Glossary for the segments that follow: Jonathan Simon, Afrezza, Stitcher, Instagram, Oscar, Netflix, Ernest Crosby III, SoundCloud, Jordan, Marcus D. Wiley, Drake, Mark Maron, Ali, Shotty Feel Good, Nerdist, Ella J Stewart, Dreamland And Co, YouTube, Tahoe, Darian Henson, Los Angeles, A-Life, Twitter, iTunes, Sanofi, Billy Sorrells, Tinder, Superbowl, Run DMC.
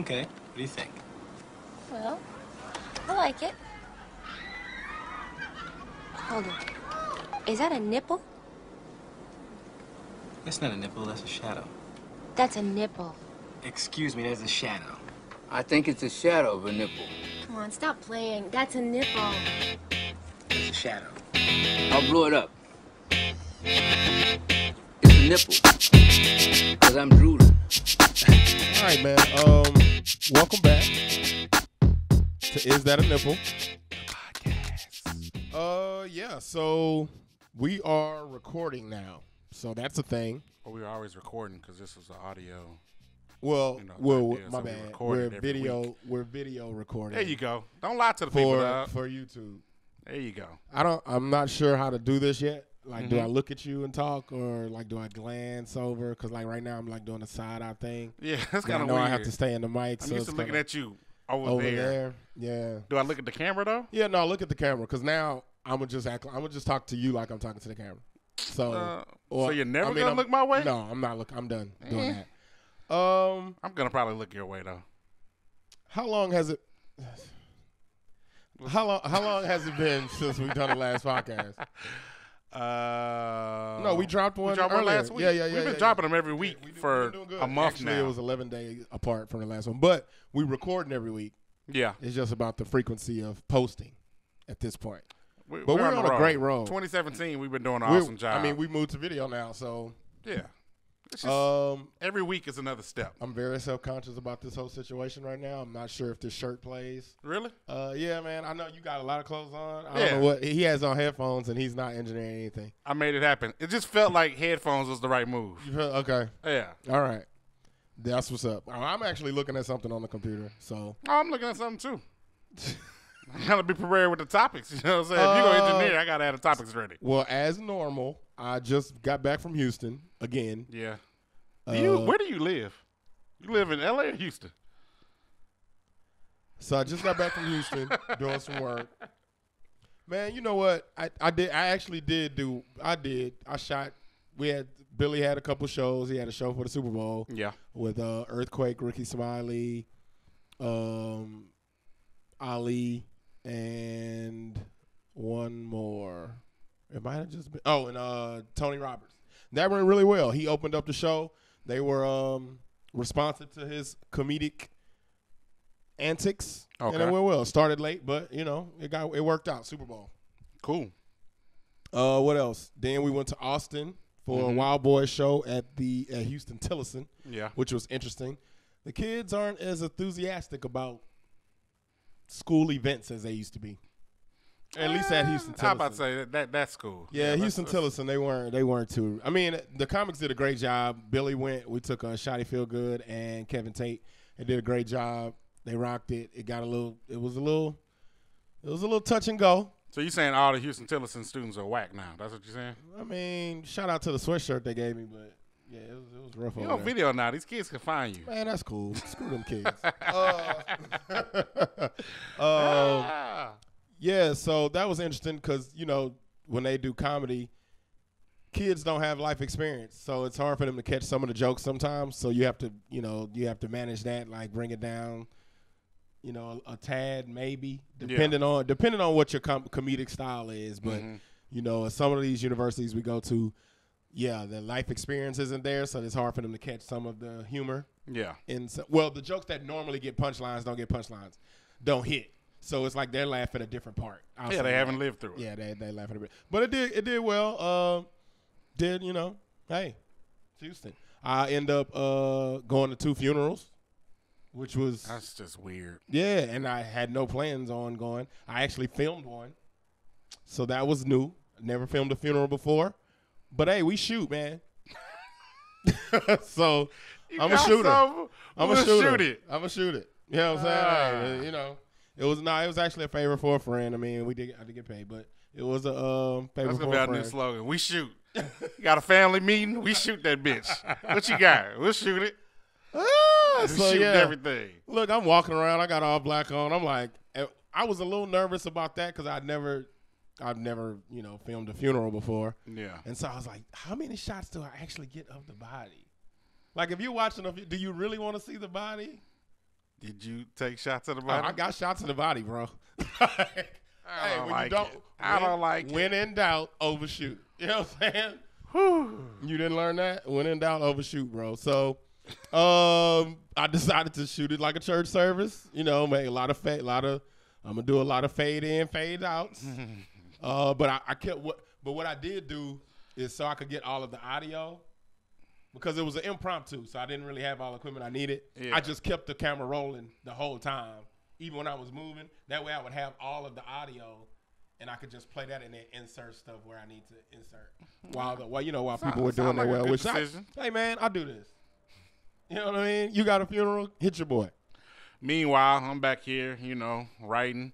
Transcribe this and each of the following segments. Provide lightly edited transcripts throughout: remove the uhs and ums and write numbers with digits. Okay. What do you think? Well, I like it. Hold on. Is that a nipple? That's not a nipple. That's a shadow. That's a nipple. Excuse me. That's a shadow. I think it's a shadow of a nipple. Come on, stop playing. That's a nipple. It's a shadow. I'll blow it up. It's a nipple. Because I'm drooling. All right, man. Welcome back to Is That a Nipple? Podcast. Yeah. So we are recording now. So that's a thing. Well, we were always recording because this was the audio. Well, you know, my bad. We're video recording. There you go. Don't lie to the people for YouTube. There you go. I'm not sure how to do this yet. Like, do I look at you and talk, or like do I glance over? Because like right now I'm like doing a side eye thing. Yeah, that's kind of weird. I have to stay in the mic. I'm used to looking at you over there. Yeah. Do I look at the camera though? Yeah, no, I look at the camera because now I'm gonna just talk to you like I'm talking to the camera. So, so you're never gonna look my way? No, I'm not looking. I'm done doing that. I'm gonna probably look your way though. How long has it been since we've done the last podcast? No, we dropped one last week. Yeah. We've been dropping them every week for a month Actually, now. It was 11 days apart from the last one, but we're recording every week. Yeah, it's just about the frequency of posting at this point. We're on a great road. 2017, we've been doing an awesome job. I mean, we moved to video now, so yeah. Just, every week is another step. I'm very self-conscious about this whole situation right now. I'm not sure if this shirt plays. Really? Yeah, man. I know you got a lot of clothes on. I don't know what he has on headphones, and he's not engineering anything. I made it happen. It just felt like headphones was the right move. Okay. Yeah. All right. That's what's up. I'm actually looking at something on the computer. So I'm looking at something too. I gotta be prepared with the topics. You know what I'm saying? If you're gonna engineer, I gotta have the topics ready. Well, as normal, I just got back from Houston again. Yeah. Where do you live? You live in LA or Houston? So I just got back from Houston doing some work. Man, you know what? I shot. Billy had a couple shows. He had a show for the Super Bowl. Yeah. With Earthquake, Ricky Smiley, Ali, and one more. It might have just been and Tony Roberts. That went really well. He opened up the show. They were responsive to his comedic antics. Okay. And it went well. Started late, but you know, it worked out. Super Bowl. Cool. What else? Then we went to Austin for a Wild Boys show at Huston-Tillotson. Yeah. Which was interesting. The kids aren't as enthusiastic about school events as they used to be. At least at Huston-Tillotson. I'm about to say that's cool. Yeah, Huston-Tillotson, they weren't too. I mean, the comics did a great job. Billy went. We took Shotty Feel Good and Kevin Tate. They did a great job. They rocked it. It was a little touch and go. So you're saying all the Huston-Tillotson students are whack now? That's what you're saying? I mean, shout out to the sweatshirt they gave me, but yeah, it was rough. You're on video now. These kids can find you. Man, that's cool. Screw them kids. Yeah, so that was interesting because, you know, when they do comedy, kids don't have life experience, so it's hard for them to catch some of the jokes sometimes. So you have to manage that, like bring it down, you know, a tad maybe, depending on what your comedic style is. But you know, at some of these universities we go to, their life experience isn't there, so it's hard for them to catch some of the humor. Yeah, and so, well, the jokes that normally get punchlines don't hit. So it's like they're laughing at a different part. Yeah, they haven't lived through it. Yeah, they laugh at a bit. But it did well. You know, hey, Houston. I end up going to 2 funerals, which was... That's just weird. Yeah, and I had no plans on going. I actually filmed one. So that was new. Never filmed a funeral before. But, hey, we shoot, man. So I'm a shooter. I'm a shooter. You know what I'm saying? You know. It was actually a favor for a friend. I mean, I did get paid, but it was a favor for a friend. That's going to be our new slogan. We shoot. You got a family meeting? We shoot that bitch. What you got? We'll shoot it. Shoot everything. Look, I'm walking around. I got all black on. I'm like, I was a little nervous about that because I've never, you know, filmed a funeral before. Yeah. And so I was like, how many shots do I actually get of the body? Like, if you're watching, do you really want to see the body? Did you take shots to the body? I got shots to the body, bro. I don't like it. When in doubt, overshoot. You know what I'm saying? Whew. You didn't learn that? When in doubt, overshoot, bro. So I decided to shoot it like a church service. You know, make I'm gonna do a lot of fade in, fade outs. But I kept what I did do is so I could get all of the audio. Because it was an impromptu, so I didn't really have all the equipment I needed. Yeah. I just kept the camera rolling the whole time, even when I was moving. That way I would have all of the audio, and I could just play that and then insert stuff where I need to insert. While people were doing their well-wishing. Hey, man, I do this. You know what I mean? You got a funeral, hit your boy. Meanwhile, I'm back here, you know, writing,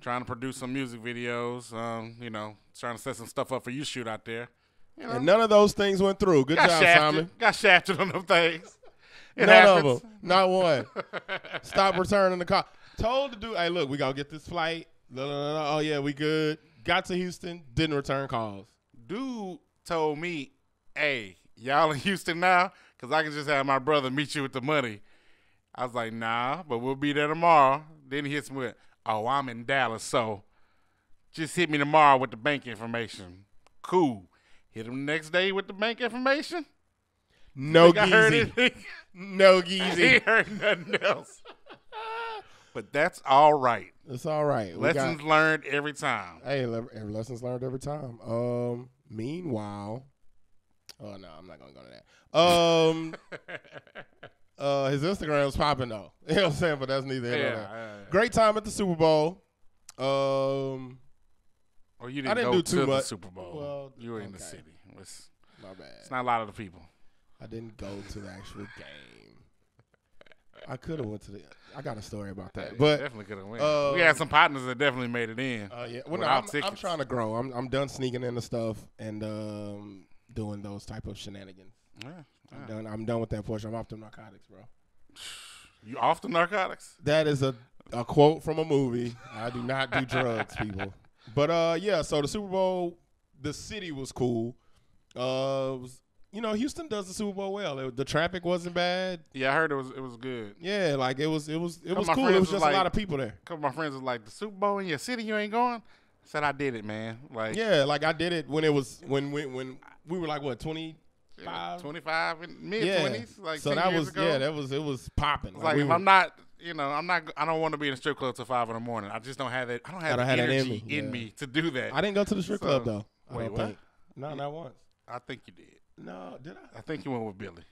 trying to produce some music videos, you know, trying to set some stuff up for you shoot out there. You know? And none of those things went through. Good job, Simon. Got shafted on them things. None of them. Not one. Stop returning the car. Told the dude, hey, look, we got to get this flight. Oh, yeah, we good. Got to Houston. Didn't return calls. Dude told me, hey, y'all in Houston now? Because I can just have my brother meet you with the money. I was like, nah, but we'll be there tomorrow. Then he hits me with, oh, I'm in Dallas, so just hit me tomorrow with the bank information. Cool. Hit him the next day with the bank information. No geezy. No geezy. He heard nothing else. But that's all right. It's all right. Lessons learned every time. Hey, lessons learned every time. Meanwhile, oh no, I'm not gonna go to that. His Instagram's popping though. You know what I'm saying? But that's neither here nor there. Yeah. Great time at the Super Bowl. Or you didn't go to the Super Bowl. Well, you were in the city. It's, my bad. It's not a lot of the people. I didn't go to the actual game. I could have went to the. I got a story about that. But definitely could have went. We had some partners that definitely made it in. Yeah. Well, no, I'm trying to grow. I'm done sneaking into stuff and doing those type of shenanigans. Yeah. I'm done with that portion. I'm off the narcotics, bro. You off the narcotics? That is a quote from a movie. I do not do drugs, people. But, yeah, so the Super Bowl, the city was cool. You know, Houston does the Super Bowl well. The traffic wasn't bad. Yeah, I heard it was good. Yeah, like it was cool. It was just like, a lot of people there. A couple of my friends was like, the Super Bowl in your city, you ain't going? I said, I did it, man. Like, yeah, like I did it when it was when we were like, what, 25? 25 and mid-20s. Yeah. Like so that was, ago. Yeah, that was, it was popping. Like if I'm not. You know, I don't want to be in a strip club till 5 in the morning. I just don't have that. I don't have the energy in me to do that. I didn't go to the strip club though. Wait, what? No, not once. I think you did. No, did I? I think you went with Billy.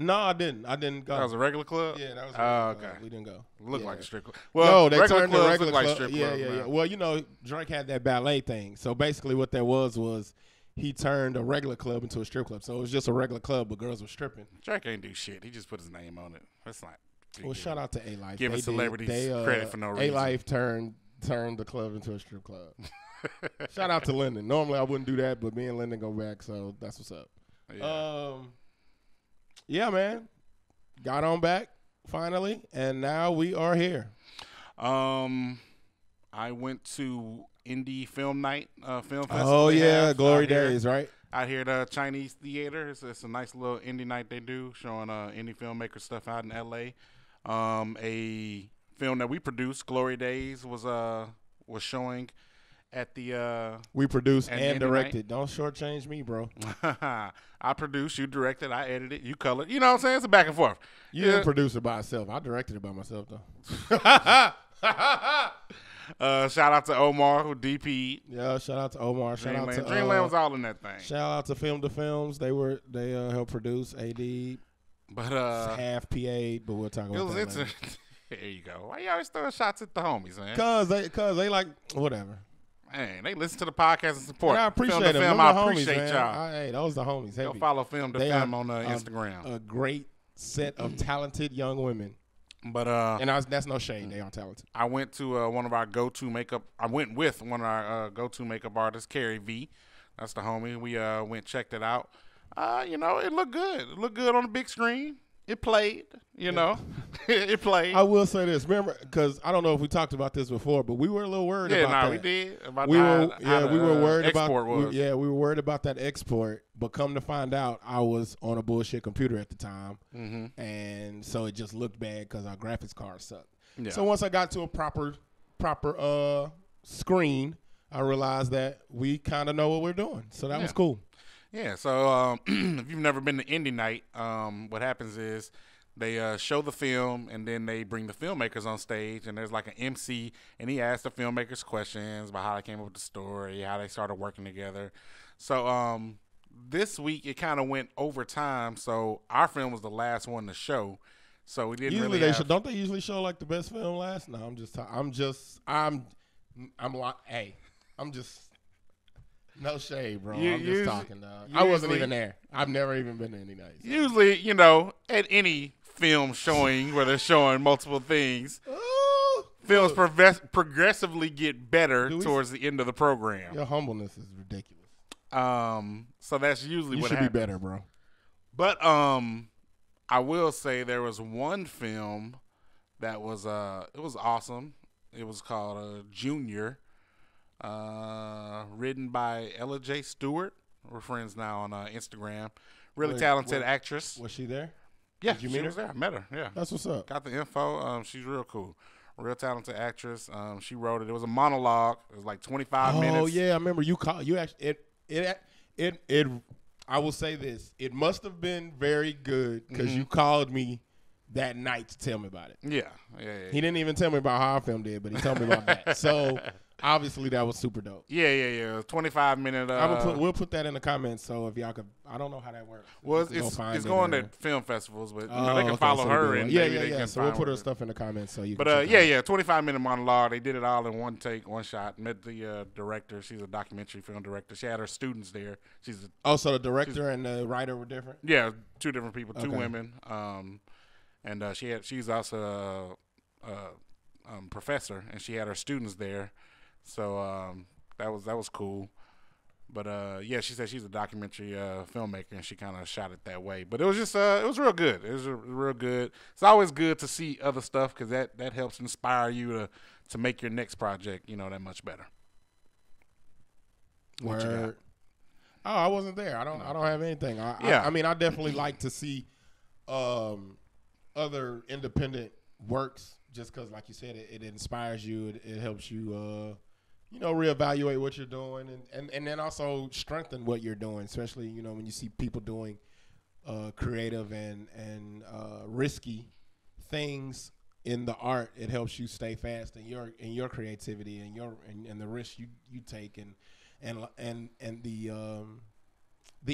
No, I didn't go. That was a regular club. Yeah, that was. Oh, okay. We didn't go. Looked like a strip club. Well, no, they turned into regular club. Like strip club. Yeah. Well, you know, Drake had that ballet thing. So basically, what that was he turned a regular club into a strip club. So it was just a regular club, but girls were stripping. Drake ain't do shit. He just put his name on it. That's not. Well, shout out to A-Life. Giving celebrities credit for no reason. A-Life turned the club into a strip club. Shout out to Linden. Normally I wouldn't do that, but me and Linden go back, so that's what's up. Yeah. Yeah, man. Got on back finally, and now we are here. I went to indie film night, film festival. Oh yeah, Glory Days, right? Out here at the Chinese Theater. It's a nice little indie night they do, showing indie filmmaker stuff out in L.A. A film that we produced, Glory Days, was showing at the we produced and directed. Night. Don't shortchange me, bro. I produced, you directed, I edited, you colored. You know what I'm saying? It's a back and forth. You didn't produce it by itself. I directed it by myself, though. Shout out to Omar who DP'd. Yeah, shout out to Omar. Dreamland was all in that thing. Shout out to Film to Films. They helped produce AD. But half PA'd, but we'll talk about that later. There you go. Why you always throwing shots at the homies, man? Cause they like whatever. Man, they listen to the podcast and support. And I appreciate them. I appreciate y'all. Hey, those the homies. Go follow Film to Film on Instagram. A great set of talented young women. But that's no shade. They are talented. I went to I went with one of our go-to makeup artists, Carrie V. That's the homie. We went checked it out. You know, it looked good. It looked good on the big screen. It played, you know. It played. I will say this, remember, because I don't know if we talked about this before, but we were a little worried about that. Yeah, we did. About we were worried about that export. But come to find out, I was on a bullshit computer at the time, and so it just looked bad because our graphics card sucked. Yeah. So once I got to a proper screen, I realized that we kind of know what we're doing. So that was cool. Yeah, so if you've never been to Indie Night, what happens is they show the film, and then they bring the filmmakers on stage, and there's like an MC, and he asks the filmmakers questions about how they came up with the story, how they started working together. So this week it kind of went over time, so our film was the last one to show. So we didn't usually really don't they usually show like the best film last? No, I'm like, hey, I'm just. No shade, bro. I'm just talking, dog. I wasn't even there. I've never even been to any nights. So. Usually, you know, at any film showing where they're showing multiple things, films progressively get better towards the end of the program. Your humbleness is ridiculous. So that's usually what happens. You should be better, bro. But I will say there was one film that was it was awesome. It was called Junior. Written by Ella J Stewart. We're friends now on Instagram. Really talented actress. Was she there? Yeah, she was there. I met her. Yeah, that's what's up. Got the info. She's real cool. Real talented actress. She wrote it. It was a monologue. It was like 25 minutes. Oh yeah, I remember you called. You actually it. I will say this. It must have been very good because you called me that night to tell me about it. Yeah. He didn't even tell me about how our film did, but he told me about that. So. Obviously, that was super dope. Yeah. 25-minute. We'll put that in the comments. So if y'all could, I don't know how that works. Well, it's going to film festivals, but they can follow her and yeah. So we'll put her stuff in the comments. So you. But 25-minute monologue. They did it all in one take, one shot. Met the director. She's a documentary film director. She had her students there. So the director and the writer were different. Yeah, two different people, two women. And she's also a professor, and she had her students there. So that was cool, but yeah, she said she's a documentary filmmaker and she kind of shot it that way. But it was just it was real good. It was real good. It's always good to see other stuff because that helps inspire you to make your next project, you know, that much better. What you got? Oh, I wasn't there. I don't have anything. I mean, I definitely like to see other independent works just because, like you said, it inspires you. It helps you. You know, reevaluate what you're doing and then also strengthen what you're doing, especially, you know, when you see people doing creative and risky things in the art, it helps you stay fast in your creativity and the risks you take and the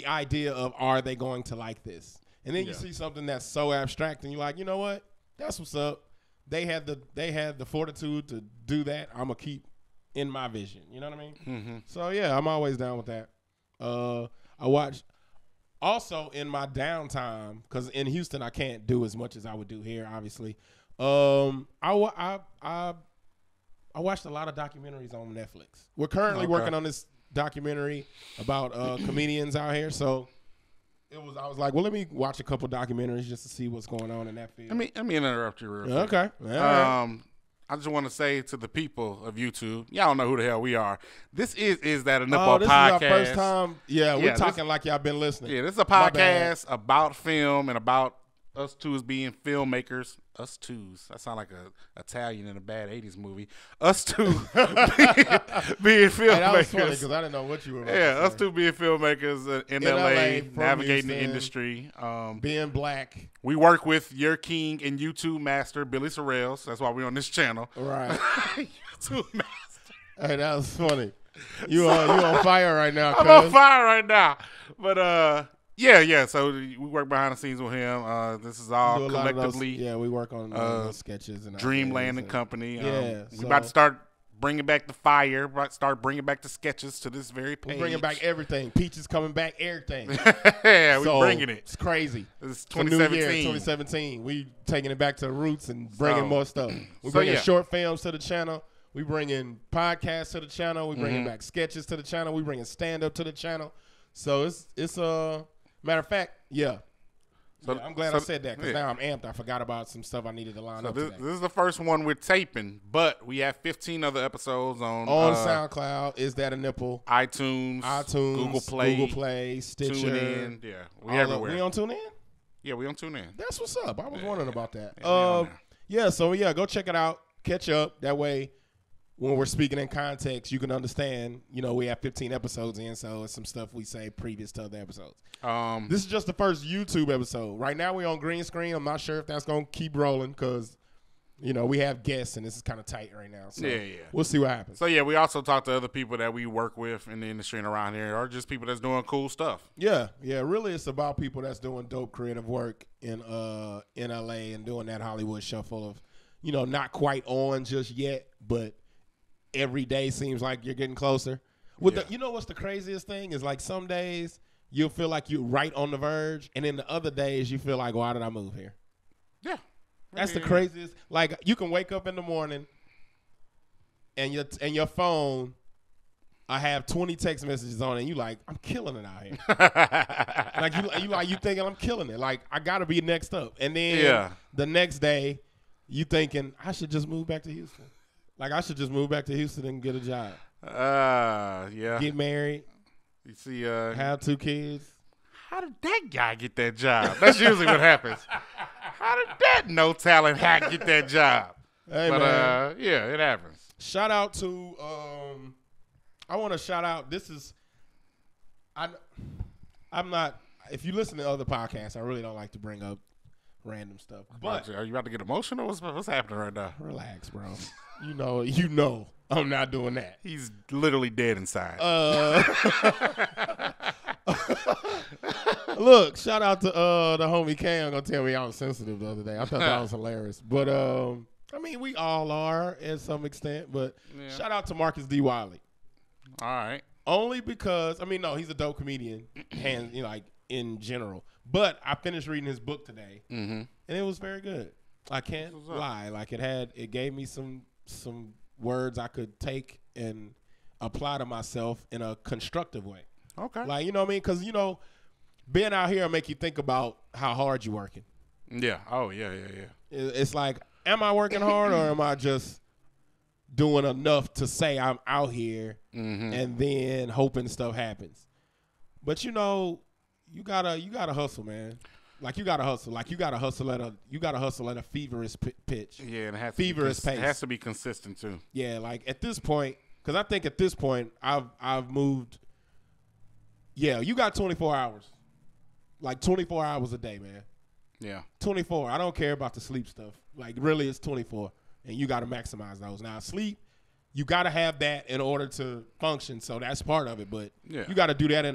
idea of are they going to like this? And then you see something that's so abstract and you're like, you know what? That's what's up. They had the fortitude to do that. I'm gonna keep in my vision, you know what I mean? Mm-hmm. So yeah, I'm always down with that. I watch also in my downtime because in Houston I can't do as much as I would do here, obviously. I watched a lot of documentaries on Netflix. We're currently working on this documentary about comedians out here, so I was like, well, let me watch a couple documentaries just to see what's going on in that field. Let me interrupt you real quick. Okay. Right. I just want to say to the people of YouTube, y'all know who the hell we are. This is that enough podcast. This is our first time. Yeah, we're talking like y'all been listening. Yeah, this is a podcast about film and about us twos being filmmakers. Us twos. That sound like an Italian in a bad 80s movie. Us two being filmmakers. That was funny because I didn't know what you were about to say. Us two being filmmakers in LA, navigating the industry. Being black. We work with your king and YouTube master, Billy Sorrells. That's why we're on this channel. Right. YouTube master. Hey, that was funny. You on fire right now, cuz. I'm on fire right now. But, yeah. So we work behind the scenes with him. This is all collectively. We work on those sketches and Dreamland and Company. We're about to start bringing back the fire. Start bringing back the sketches to this very page. We're bringing back everything. Peach is coming back. Everything. We're bringing it. It's crazy. It's 2017. New year, 2017. We taking it back to the roots and bringing more stuff. We're bringing short films to the channel. We bringing podcasts to the channel. We bringing back sketches to the channel. We bringing stand up to the channel. So it's matter of fact, So, yeah, I'm glad I said that because now I'm amped. I forgot about some stuff I needed to line up today. This is the first one we're taping, but we have 15 other episodes on SoundCloud. Is That a Nipple? iTunes, Google Play, Stitcher, TuneIn. Yeah, we're everywhere. We on TuneIn? Yeah, we on TuneIn. That's what's up. I was wondering about that. Yeah, so go check it out. Catch up. That way, when we're speaking in context, you can understand, you know, we have 15 episodes in, so it's some stuff we say previous to other episodes. This is just the first YouTube episode. Right now we're on green screen. I'm not sure if that's going to keep rolling because, you know, we have guests and this is kind of tight right now. So we'll see what happens. So, yeah, we also talk to other people that we work with in the industry and around here or just people that's doing cool stuff. Yeah, yeah. Really, it's about people that's doing dope creative work in L.A. and doing that Hollywood shuffle of, you know, not quite on just yet, but every day seems like you're getting closer. The, you know what's the craziest thing is, like, some days you'll feel like you're right on the verge, and then the other days you feel like, why did I move here? Yeah. That's the craziest. Like, you can wake up in the morning and your phone, I have 20 text messages on it, and you like, I'm killing it out here. Like, you thinking, I'm killing it. Like, I got to be next up. And then the next day you thinking, I should just move back to Houston. Like, I should just move back to Houston and get a job. Get married. You see, have two kids. How did that guy get that job? That's usually what happens. How did that no-talent hack get that job? Hey, but, man. It happens. Shout out to, I want to shout out, I'm not, if you listen to other podcasts, I really don't like to bring up random stuff. But are you about to get emotional? What's happening right now? Relax, bro. You know, I'm not doing that. He's literally dead inside. Look, shout out to the homie Cam. Gonna tell me I was sensitive the other day. I thought that was hilarious. But I mean, we all are at some extent. But shout out to Marcus D. Wiley. All right. Only because he's a dope comedian, and in general. But I finished reading his book today, and it was very good. I can't lie. Like, it gave me some words I could take and apply to myself in a constructive way. Okay. Like, you know what I mean? Because, being out here will make you think about how hard you're working. Yeah. Oh, yeah. It's like, am I working hard or am I just doing enough to say I'm out here and then hoping stuff happens? But, you gotta hustle, man. Like, you gotta hustle. Like, you gotta hustle at a feverish pitch. Yeah, and it has to be consistent too. Yeah, like at this point, because I think at this point I've moved. Yeah, you got 24 hours, like 24 hours a day, man. Yeah, 24. I don't care about the sleep stuff. Like, really, it's 24, and you gotta maximize those. Now, sleep, you gotta have that in order to function, so that's part of it. But you gotta do that in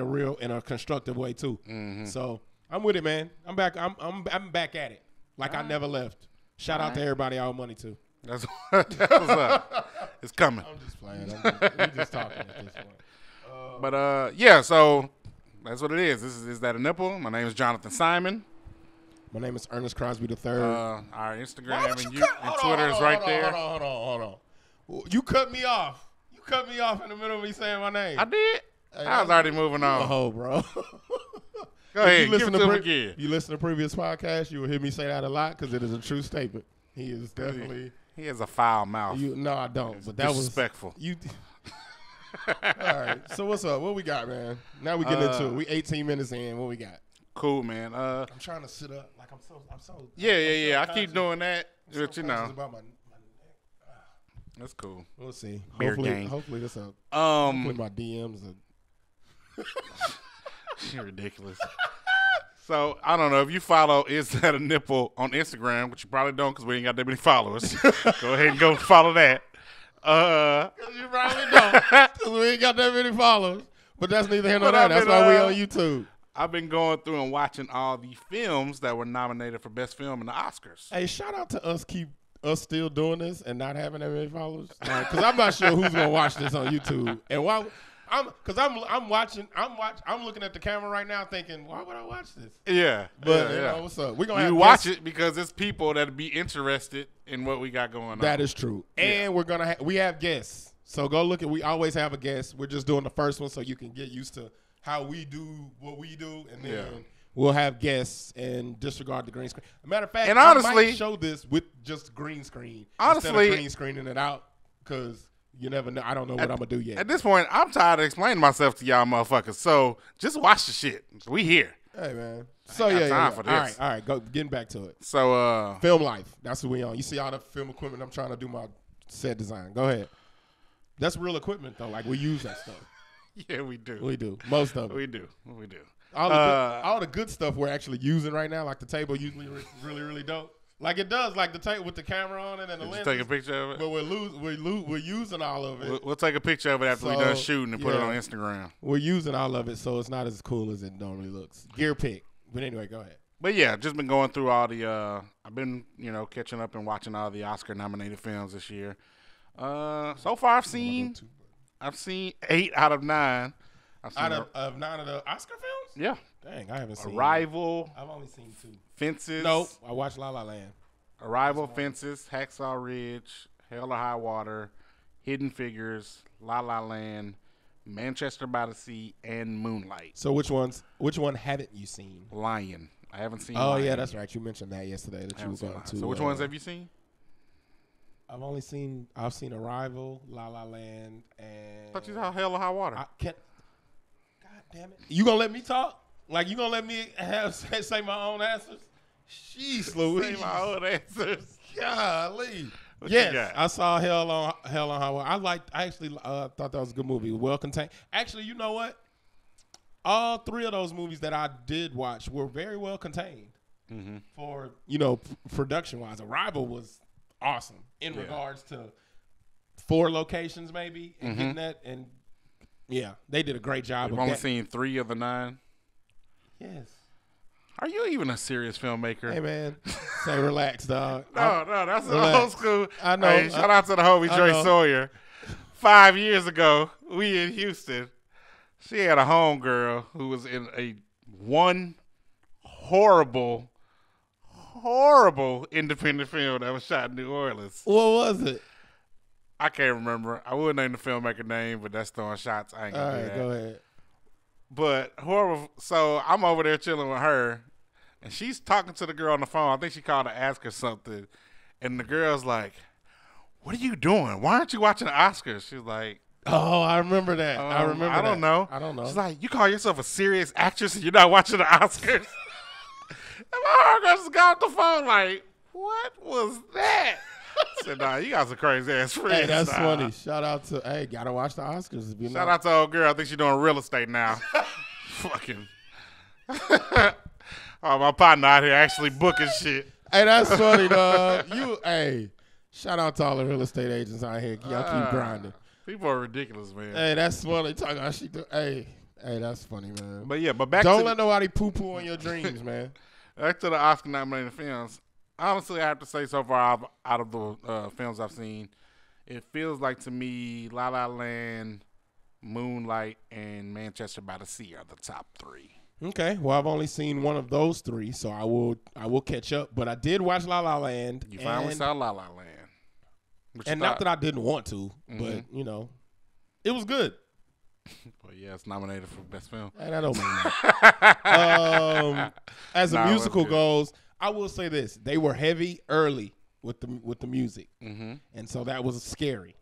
a constructive way too. So I'm with it, man. I'm back. I'm back at it. Like, I never left. Shout out to everybody I owe money to. That's what's up. It's coming. I'm just playing. We're just talking at this point. So that's what it is. This is That a Nipple? My name is Jonathan Simon. My name is Ernest Crosby III. Our Instagram and Twitter is right there. Hold on. You cut me off. You cut me off in the middle of me saying my name. I did. Hey, I was already moving on. Oh, bro. Go ahead. You listen to previous podcasts, you will hear me say that a lot because it is a true statement. He is definitely. He has a foul mouth. No, I don't. It's but that disrespectful. Was disrespectful. All right. So what's up? What we got, man? Now we get into it. We 18 minutes in. What we got? Cool, man. I'm trying to sit up. Like, I'm so. Yeah. I keep doing that, about my. That's cool. We'll see. Hopefully this up. Hopefully my DMs are you're ridiculous. So, I don't know. If you follow Is That a Nipple on Instagram, which you probably don't because we ain't got that many followers. Go ahead and go follow that. Because you probably don't. Because we ain't got that many followers. But that's neither here nor there. That's why we on YouTube. I've been going through and watching all the films that were nominated for Best Film in the Oscars. Hey, shout out to us still doing this and not having that many followers, because I'm not sure who's gonna watch this on YouTube. And why? I'm looking at the camera right now, thinking, why would I watch this? Yeah, but you know, what's up? We're gonna watch it because it's people that'd be interested in what we got going on. That is true, and we're gonna we have guests. So go look at. We always have a guest. We're just doing the first one so you can get used to how we do what we do, and then We'll have guests and disregard the green screen. As a matter of fact, and honestly, I might show this with just green screen. Honestly, instead of green screening it out, because you never know. I don't know what I'm going to do yet. At this point, I'm tired of explaining myself to y'all motherfuckers. So just watch the shit. We here. Hey, man. So, yeah. For this. All right. Go, getting back to it. So, Film Life. That's what we on. You see all the film equipment. I'm trying to do my set design. Go ahead. That's real equipment, though. Like, we use that stuff. Yeah, we do. We do. Most of it. We do. All the good stuff we're actually using right now, like the table usually really, really dope. Like it does, like the table with the camera on it and the lens. Take a picture of it. But we're using all of it. We'll take a picture of it after we're done shooting and put it on Instagram. We're using all of it, so it's not as cool as it normally looks. Gear pick. But anyway, go ahead. But yeah, just been going through all the I've been, catching up and watching all the Oscar nominated films this year. So far I've seen 8 out of 9. Out of 9 of the Oscar films? Yeah. Dang, I haven't seen Arrival. I've only seen 2. Fences. Nope. I watched La La Land. Arrival, Fences, Hacksaw Ridge, Hell or High Water, Hidden Figures, La La Land, Manchester by the Sea, and Moonlight. So which one haven't you seen? Lion. I haven't seen Lion. Oh, yeah, that's right. You mentioned that yesterday that you were going to. So which ones have you seen? I've seen Arrival, La La Land, and I thought you saw Hell or High Water. Damn it. You gonna let me talk? Like, you gonna let me say my own answers? Jeez Louise. Say my own answers. Golly. What yes, I saw Hell on Highway. I actually thought that was a good movie. Well contained. Actually, you know what? All 3 of those movies that I did watch were very well contained for, production wise. Arrival was awesome in regards to 4 locations maybe and getting that and yeah, they did a great job. We've only seen 3 of the 9. Yes. Are you even a serious filmmaker? Hey, man. Say relax, dog. No, that's old school. I know. Hey, shout out to the homie Dre Sawyer. 5 years ago, we in Houston. She had a homegirl who was in one horrible, horrible independent film that was shot in New Orleans. What was it? I can't remember. I would name the filmmaker name, but that's throwing shots. I ain't gonna do that. All right, go ahead. But horrible. So I'm over there chilling with her, and she's talking to the girl on the phone. I think she called to ask her something, and the girl's like, "What are you doing? Why aren't you watching the Oscars?" She's like, "Oh, I remember that. I don't know. She's like, "You call yourself a serious actress and you're not watching the Oscars?" And my girl just got off the phone like, "What was that?" I said, "Nah, you guys are crazy ass friends." Hey, that's funny. Shout out to gotta watch the Oscars. Shout out to old girl. I think she's doing real estate now. Fucking. Oh, my partner out here actually booking shit. Hey, that's funny, dog. Shout out to all the real estate agents out here. Y'all keep grinding. People are ridiculous, man. Hey, that's funny. Talking about she do. Hey, that's funny, man. But yeah, but back. Don't let nobody poo-poo on your dreams, man. Back to the Oscar nominated films. Honestly, I have to say so far out of the films I've seen, it feels like to me La La Land, Moonlight, and Manchester by the Sea are the top 3. Okay. Well, I've only seen one of those 3, so I will catch up. But I did watch La La Land. You finally saw La La Land. And not that I didn't want to, but, it was good. Well, yeah, it's nominated for Best Film. And I don't mean that. As a musical goes... I will say this: they were heavy early with the music, and so that was scary.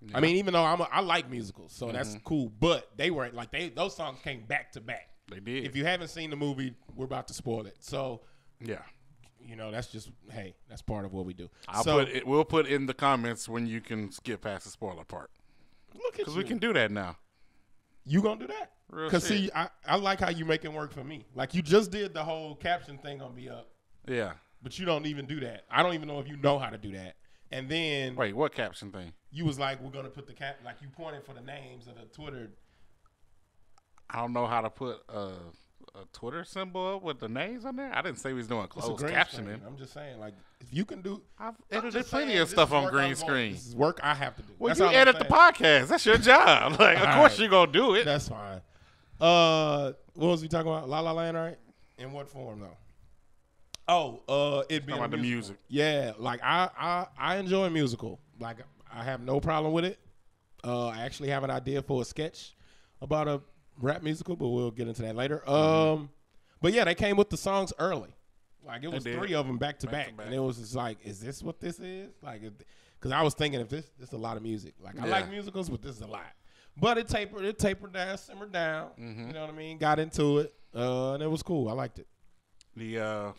Yeah. I mean, even though I like musicals, so that's cool. But they were like those songs came back to back. They did. If you haven't seen the movie, we're about to spoil it. So yeah, that's just that's part of what we do. We'll put in the comments when you can skip past the spoiler part. Look at you, because we can do that now. You gonna do that? Because see, I like how you make it work for me. Like you just did the whole caption thing gonna be up. Yeah. But you don't even do that. I don't even know if you know how to do that. And then. Wait, what caption thing? You was like, we're going to put the cap. Like, you pointed for the names of the Twitter. I don't know how to put a Twitter symbol up with the names on there. I didn't say we was doing closed captioning. Screen. I'm just saying, like, if you can do. I've edited plenty of stuff on green screen. This is work I have to do. Well, you edit the podcast. That's your job. Like, of course you're going to do it. That's fine. What was we talking about? La La Land, right? In what form, though? Oh, it'd be about the music. Yeah, like I enjoy a musical. Like I have no problem with it. I actually have an idea for a sketch about a rap musical, but we'll get into that later. But yeah, they came with the songs early. Like, it was three of them back to back. And it was just like, is this what this is? Like, because I was thinking, if this is a lot of music. Like, I like musicals, but this is a lot. But it tapered down, simmered down. Mm-hmm. You know what I mean? Got into it. And it was cool. I liked it. The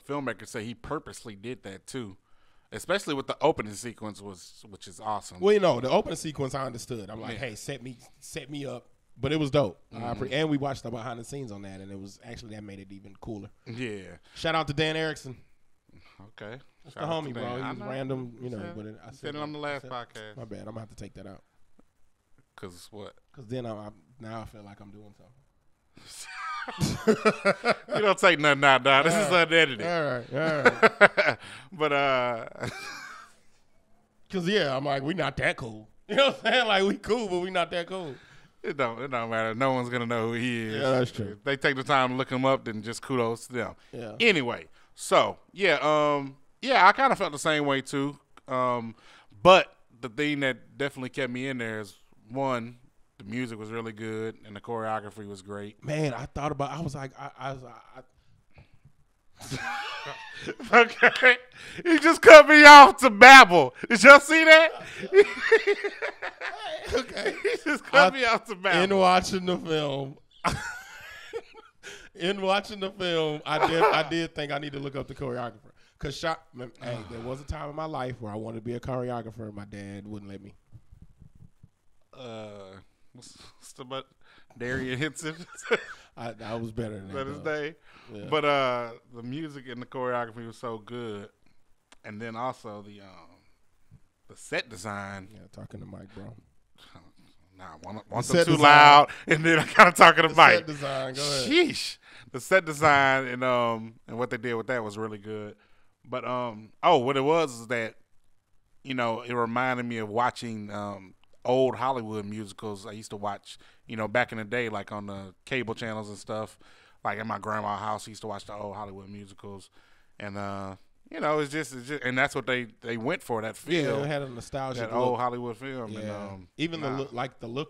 filmmakers say he purposely did that, too. Especially with the opening sequence, which is awesome. Well, you know, the opening sequence I understood. I'm like, hey, set me up. But it was dope. Mm-hmm. And we watched the behind the scenes on that, and it was actually, that made it even cooler. Yeah. Shout out to Dan Erickson. Okay. That's the homie, bro. He was random, you know. But I said it on the last podcast. My bad. I'm going to have to take that out. Because what? Because then now I feel like I'm doing something. You don't take nothing out, dog. This is unedited. All right. But, because, yeah, I'm like, we not that cool. You know what I'm saying? Like, we cool, but we not that cool. It don't matter. No one's going to know who he is. Yeah, that's true. If they take the time to look him up, then just kudos to them. Yeah. Anyway, so, yeah, I kind of felt the same way, too. But the thing that definitely kept me in there is, one, the music was really good, and the choreography was great. Man, I thought about – okay. He just cut me off to babble. Did y'all see that? Okay. He just cut me off to babble. In watching the film, I did think I need to look up the choreographer. Because hey, there was a time in my life where I wanted to be a choreographer, and my dad wouldn't let me. What's the butt? Darian Henson. I was better than that. His day. Yeah. But the music and the choreography was so good, and then also the set design. Yeah, talking to Mike, bro. Once I'm too loud, and then I kind of talking to Mike. Set design, go ahead. Sheesh. The set design and what they did with that was really good. But what it was is that, you know, it reminded me of watching old Hollywood musicals I used to watch, you know, back in the day, like on the cable channels and stuff. Like at my grandma's house, I used to watch the old Hollywood musicals, and you know, it's just, and that's what they went for, that feel. Yeah, it had a nostalgia. That old Hollywood film, yeah. And, even the look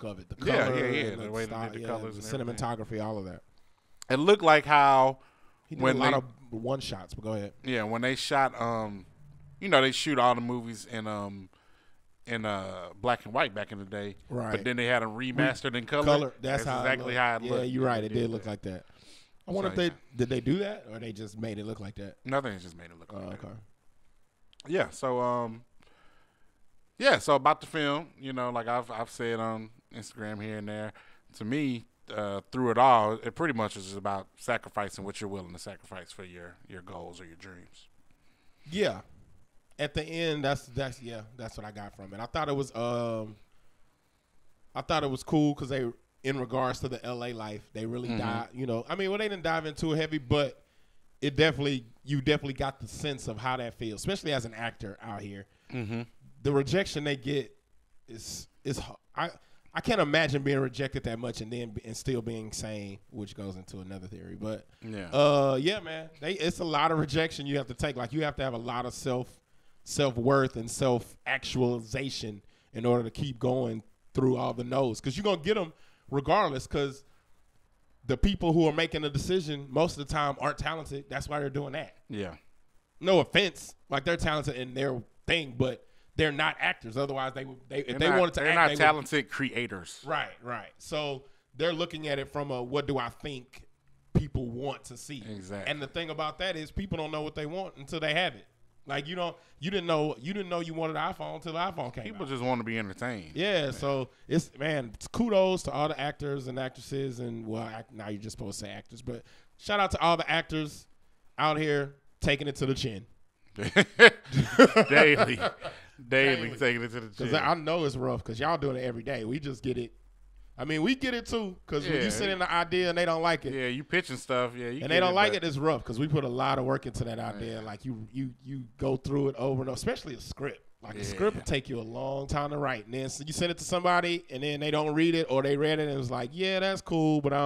of it, the color, the way they did the colors, the cinematography, all of that. It looked like how he did a lot of one shots. But go ahead. Yeah, when they shot, you know, they shoot all the movies in black and white back in the day, right? But then they had them remastered in color. That's exactly how it looked. Yeah, you're right. It did look like that. I wonder if they do that, or they just made it look like that. Nothing, just made it look like that. Okay. Yeah. So So about the film, you know, like I've said on Instagram here and there. To me, through it all, it pretty much is about sacrificing what you're willing to sacrifice for your goals or your dreams. Yeah. At the end, that's what I got from it. I thought it was cool because they, in regards to the LA life, they really dive, you know. I mean, well, they didn't dive in too heavy, but you definitely got the sense of how that feels, especially as an actor out here. Mm-hmm. The rejection they get is I can't imagine being rejected that much and still being sane, which goes into another theory. But man, it's a lot of rejection you have to take. Like, you have to have a lot of self-worth and self-actualization in order to keep going through all the no's, because you're gonna get them. Regardless, because the people who are making the decision most of the time aren't talented. That's why they're doing that. Yeah. No offense. Like, they're talented in their thing, but they're not actors. Otherwise, if they wanted to act, they're not talented creators. Right. So they're looking at it from a, what do I think people want to see? Exactly. And the thing about that is, people don't know what they want until they have it. Like, you didn't know you wanted an iPhone until the iPhone came out. People just want to be entertained. Yeah, man. So it's kudos to all the actors and actresses, and now you're just supposed to say actors, but shout out to all the actors out here taking it to the chin. Daily taking it to the chin. Because I know it's rough, because y'all doing it every day. We just get it. I mean, we get it too, because when you send in the idea and they don't like it. Yeah, you pitching stuff. Yeah, you and they don't like it. It's rough, because we put a lot of work into that idea. Yeah. Like, you go through it over and over, especially a script. Like, a script will take you a long time to write, and then so you send it to somebody, and then they don't read it, or they read it and it was like, yeah, that's cool, but I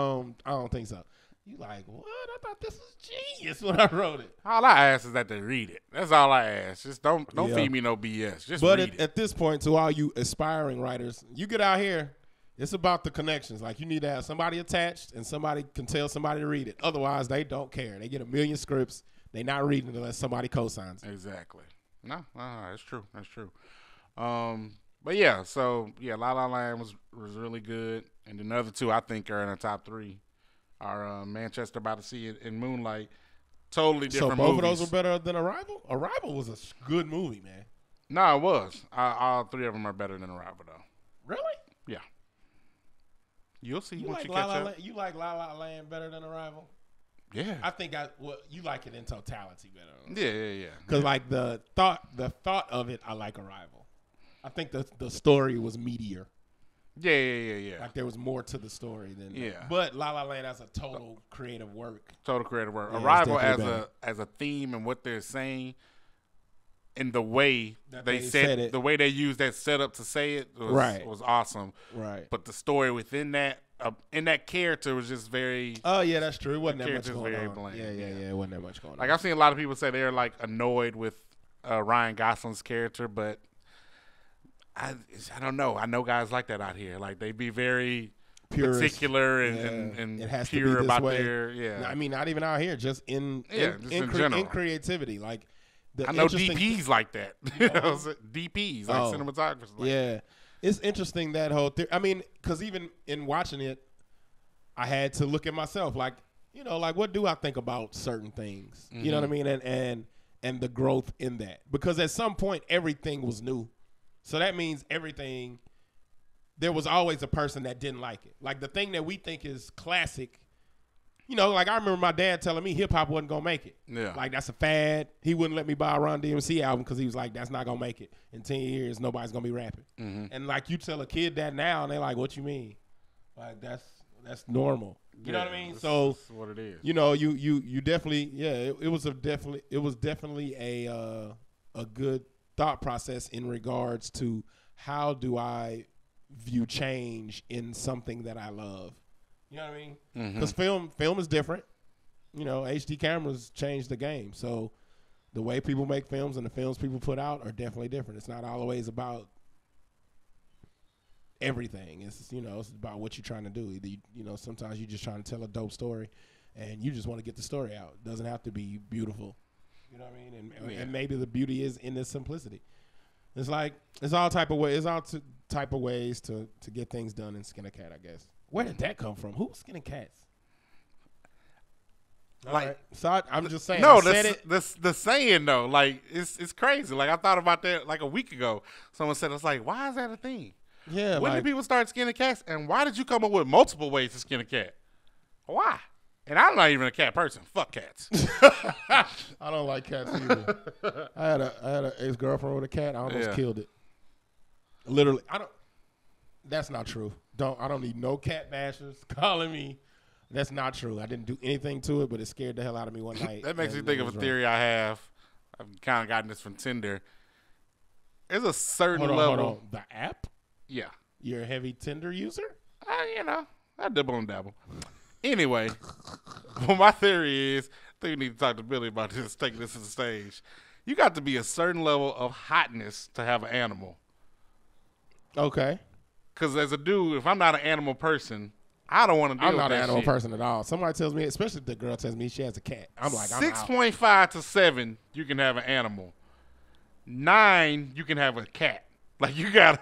don't think so. You like, what? I thought this was genius when I wrote it. All I ask is that they read it. That's all I ask. Just don't feed me no BS. Just read it. But at this point, to all you aspiring writers, you get out here. It's about the connections. Like, you need to have somebody attached and somebody can tell somebody to read it. Otherwise, they don't care. They get a million scripts. They're not reading unless somebody co-signs it. Exactly. No, that's true. That's true. But, yeah, so, yeah, La La Land was really good. And then the other two I think are in the top three are Manchester by the Sea and Moonlight. Totally different movies. So both of those were better than Arrival? Arrival was a good movie, man. No, it was. All three of them are better than Arrival, though. Really? Yeah. You'll see once you catch up. You like La La Land better than Arrival? Yeah. I think you like it in totality better. Yeah. Because like the thought of it, I like Arrival. I think the story was meatier. Yeah. Like there was more to the story than But La La Land as a total creative work. Yeah, Arrival as better. as a theme and what they're saying and the way they said it. The way they used that setup to say it was awesome. Right. But the story within that and that character was just very. Oh yeah, that's true. It wasn't that much going on. Bland. Yeah. It wasn't that much going on. Like I've seen a lot of people say they're like annoyed with Ryan Gosling's character, but I don't know. I know guys like that out here. Like they be very purist, particular and pure about their. Yeah. I mean, not even out here, just in creativity. Like I know DPs like that. You know, DPs like cinematographers. Like that. It's interesting that whole thing. I mean, because even in watching it, I had to look at myself, like, you know, like what do I think about certain things? Mm-hmm. You know what I mean? And the growth in that, because at some point everything was new, so that means everything. There was always a person that didn't like it, like the thing that we think is classic. You know, like I remember my dad telling me hip hop wasn't gonna make it. Yeah. Like that's a fad. He wouldn't let me buy a Run DMC album because he was like, that's not gonna make it. In 10 years, nobody's gonna be rapping. Mm-hmm. And like you tell a kid that now, and they're like, what you mean? Like that's normal. You know what I mean? That's what it is. You know, you definitely it was definitely a good thought process in regards to how do I view change in something that I love. You know what I mean? Because film is different. You know, HD cameras change the game. So the way people make films and the films people put out are definitely different. It's not always about everything. It's, you know, it's about what you're trying to do. Either you know, sometimes you're just trying to tell a dope story and you just want to get the story out. It doesn't have to be beautiful. You know what I mean? And maybe the beauty is in the simplicity. It's like, it's all type of ways. It's all type of ways to get things done in Skin a Cat, I guess. Where did that come from? Who's skinning cats? Like, right. So I'm just saying. No, the saying though, like it's crazy. Like I thought about that like a week ago. Someone said it's like, why is that a thing? Yeah. When did people start skinning cats? And why did you come up with multiple ways to skin a cat? Why? And I'm not even a cat person. Fuck cats. I don't like cats either. I had an ex-girlfriend with a cat. I almost killed it. Literally, I don't. That's not true. I don't need no cat bashers calling me. That's not true. I didn't do anything to it, but it scared the hell out of me one night. That makes me think of a theory I have. I've kind of gotten this from Tinder. There's a certain level. Hold on. The app? Yeah. You're a heavy Tinder user? You know, I dibble and dabble. Anyway, well, my theory is, I think we need to talk to Billy about this, taking this to the stage. You got to be a certain level of hotness to have an animal. Okay. Because as a dude, if I'm not an animal person, I don't want to deal with that shit. I'm not an animal person at all. Somebody tells me, especially if the girl tells me she has a cat. I'm like, I'm out. 6.5 to 7, you can have an animal. 9, you can have a cat. Like, you gotta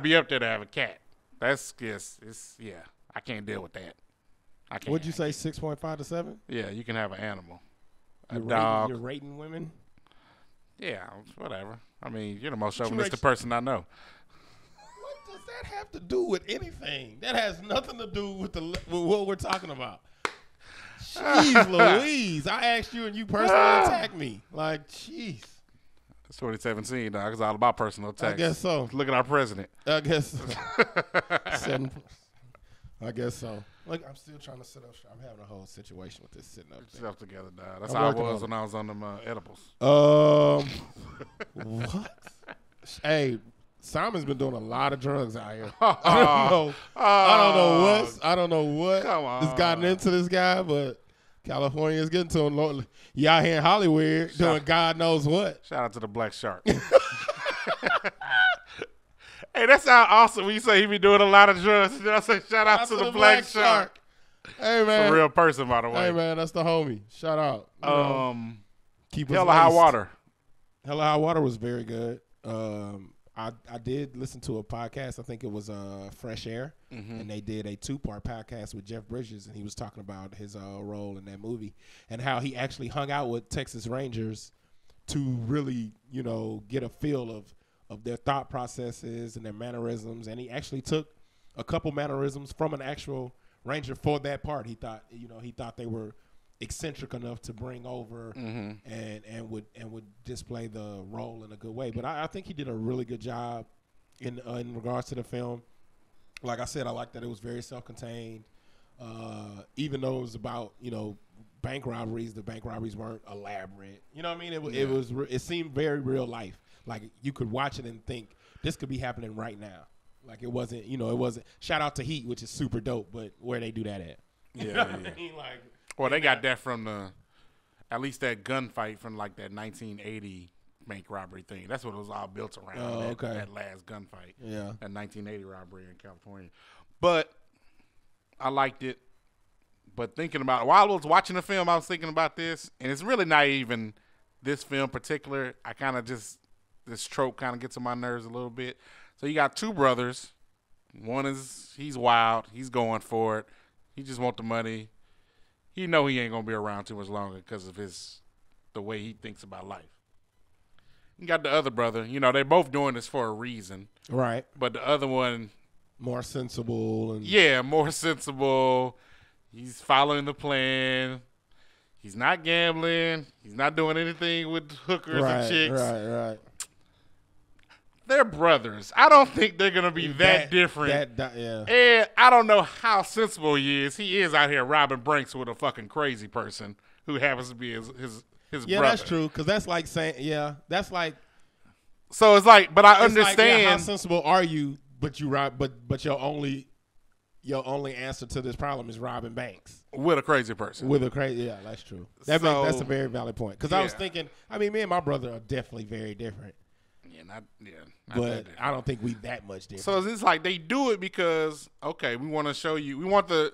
be up there to have a cat. That's just, yeah, I can't deal with that. I can't. Would you say 6.5 to 7? Yeah, you can have an animal. A dog. You're rating women? Yeah, whatever. I mean, you're the most chauvinistic person I know. Does that have to do with anything? That has nothing to do with what we're talking about. Jeez Louise. I asked you and you personally attacked me. Like, jeez. It's 2017, dog. It's all about personal attacks. I guess so. Look at our president. I guess so. 7. I guess so. Look, I'm still trying to sit up. I'm having a whole situation with this sitting up. Sit up together, dog. That's how I was when I was on them edibles. What? Hey. Simon's been doing a lot of drugs out here. I don't know what come on. Has gotten into this guy, but California is getting to him. Lord, y'all here in Hollywood doing God knows what. Shout out to the Black Shark. Hey, that sound awesome when you say he be doing a lot of drugs. I say shout out to the Black Shark. Hey, man. It's a real person, by the way. Hey, man, that's the homie. Shout out. Keep us Hella High Water. Hella High Water was very good. I did listen to a podcast. I think it was Fresh Air, and they did a two-part podcast with Jeff Bridges, and he was talking about his role in that movie and how he actually hung out with Texas Rangers to really, you know, get a feel of their thought processes and their mannerisms. And he actually took a couple mannerisms from an actual Ranger for that part. He thought, you know, he thought they were eccentric enough to bring over and would display the role in a good way. But I think he did a really good job in regards to the film. Like I said, I like that it was very self-contained. Even though it was about, you know, bank robberies, the bank robberies weren't elaborate. You know what I mean? It seemed very real life. Like you could watch it and think this could be happening right now. Like it wasn't, you know, it wasn't. Shout out to Heat, which is super dope, but where they do that at? Yeah, you know what I mean? Like, well, they got that from the, at least that gunfight from like that 1980 bank robbery thing. That's what it was all built around. Oh, that, okay. That last gunfight. Yeah. That 1980 robbery in California. But I liked it. But thinking about, while I was watching the film, I was thinking about this, and it's really not even this film in particular. I kind of just, this trope kind of gets on my nerves a little bit. So you got two brothers. One is, he's wild. He's going for it. He just wants the money. He know he ain't gonna be around too much longer because of the way he thinks about life. You got the other brother, you know, they're both doing this for a reason, right? But the other one, more sensible, and yeah, more sensible. He's following the plan. He's not gambling. He's not doing anything with hookers and chicks. Right. They're brothers. I don't think they're going to be that different. And I don't know how sensible he is. He is out here robbing banks with a fucking crazy person who happens to be his brother. Yeah, that's true. Because that's like saying, yeah, that's like. So it's like, but I understand. Like, yeah, how sensible are you, but you rob, but your only answer to this problem is robbing banks. With a crazy person. Yeah, that's true. That's a very valid point. Because I was thinking, I mean, me and my brother are definitely very different. But I don't think we that much different. So it's like they do it because, okay, we want to show you. You want the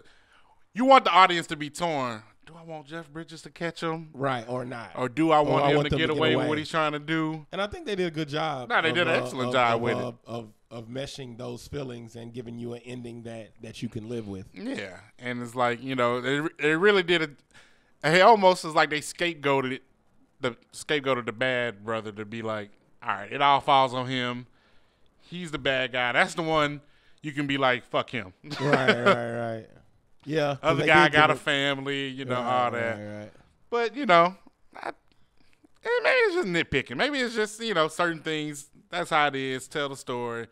audience to be torn. Do I want Jeff Bridges to catch him? Right, or not. Or do I want him to get away with what he's trying to do? And I think they did a good job. No, they did an excellent job with it. Of meshing those feelings and giving you an ending that you can live with. Yeah, and it's like, you know, they really did it. It almost is like they scapegoated the bad brother to be like, all right, it all falls on him. He's the bad guy. That's the one you can be like, fuck him. right. Yeah. Other guy got a family, you know, all that. Right. But, you know, maybe it's just nitpicking. Maybe it's just, you know, certain things. That's how it is. Tell the story.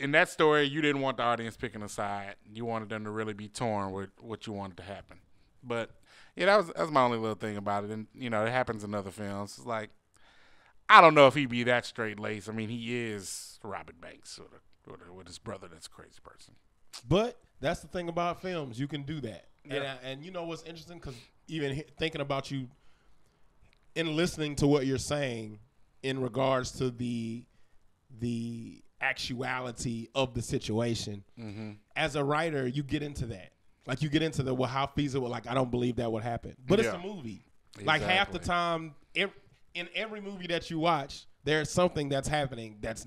In that story, you didn't want the audience picking a side. You wanted them to really be torn with what you wanted to happen. But, yeah, that was my only little thing about it. And, you know, it happens in other films. It's like, I don't know if he'd be that straight-laced. I mean, he is Robert Banks with his brother. That's a crazy person. But that's the thing about films. You can do that. Yeah. And you know what's interesting? Because even thinking about you and listening to what you're saying in regards to the actuality of the situation, as a writer, you get into that. Like, you get into the, well, how feasible, like, I don't believe that would happen. But it's a movie. Exactly. Like, half the time in every movie that you watch, there's something that's happening that's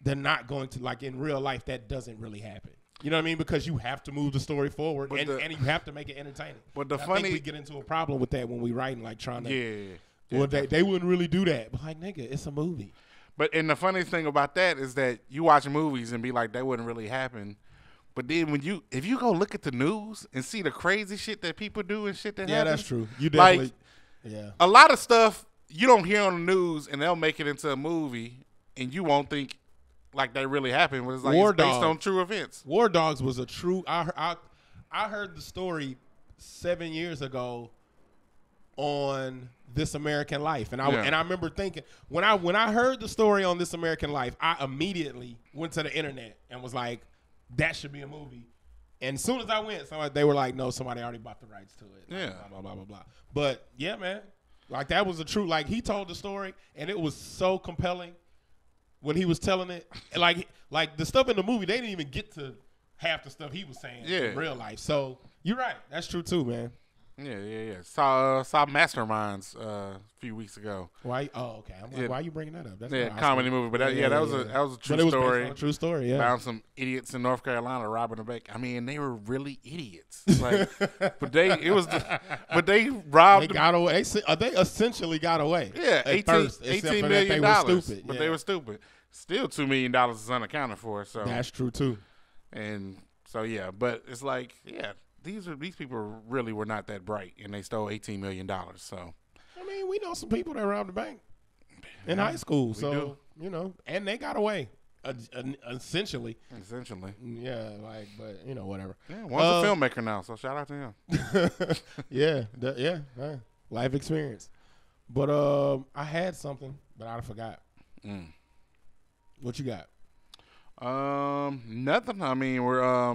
they're not going to, like in real life, that doesn't really happen. You know what I mean? Because you have to move the story forward and you have to make it entertaining. But the I think we get into a problem with that when we writing, like trying to. Yeah. Well, they wouldn't really do that. But like, nigga, it's a movie. But and the funniest thing about that is that you watch movies and be like, that wouldn't really happen. But then when if you go look at the news and see the crazy shit that people do and shit that happens. Yeah, that's true. You definitely. Like, yeah. A lot of stuff you don't hear on the news, and they'll make it into a movie, and you won't think like that really happened. But it's like it's based on true events. War Dogs was a true. I heard the story 7 years ago on This American Life, and I remember thinking when I heard the story on This American Life, I immediately went to the internet and was like, that should be a movie. And as soon as I went, they were like, no, somebody already bought the rights to it. Yeah. Blah, blah, blah, blah, blah. But, yeah, man. Like, that was the truth. Like, he told the story, and it was so compelling. when he was telling it, like the stuff in the movie, they didn't even get to half the stuff he was saying in real life. So you're right. That's true too, man. Yeah. Saw Masterminds a few weeks ago. Why? Oh, okay. I'm like, why are you bringing that up? That's a comedy movie, but that was a true story. A true story. Yeah. Found some idiots in North Carolina robbing a bank. I mean, they were really idiots. Like, but they robbed. They got away. They essentially got away. Yeah, $18 million. Stupid, but they were stupid. Still, $2 million is unaccounted for. So that's true too. And so yeah, but it's like these people really were not that bright, and they stole $18 million. So I mean, we know some people that robbed the bank in high school. So you know, and they got away essentially. Yeah, like, but you know, whatever. Yeah, one's a filmmaker now, so shout out to him. Life experience. But I had something, but I forgot. What you got? Nothing. I mean, we're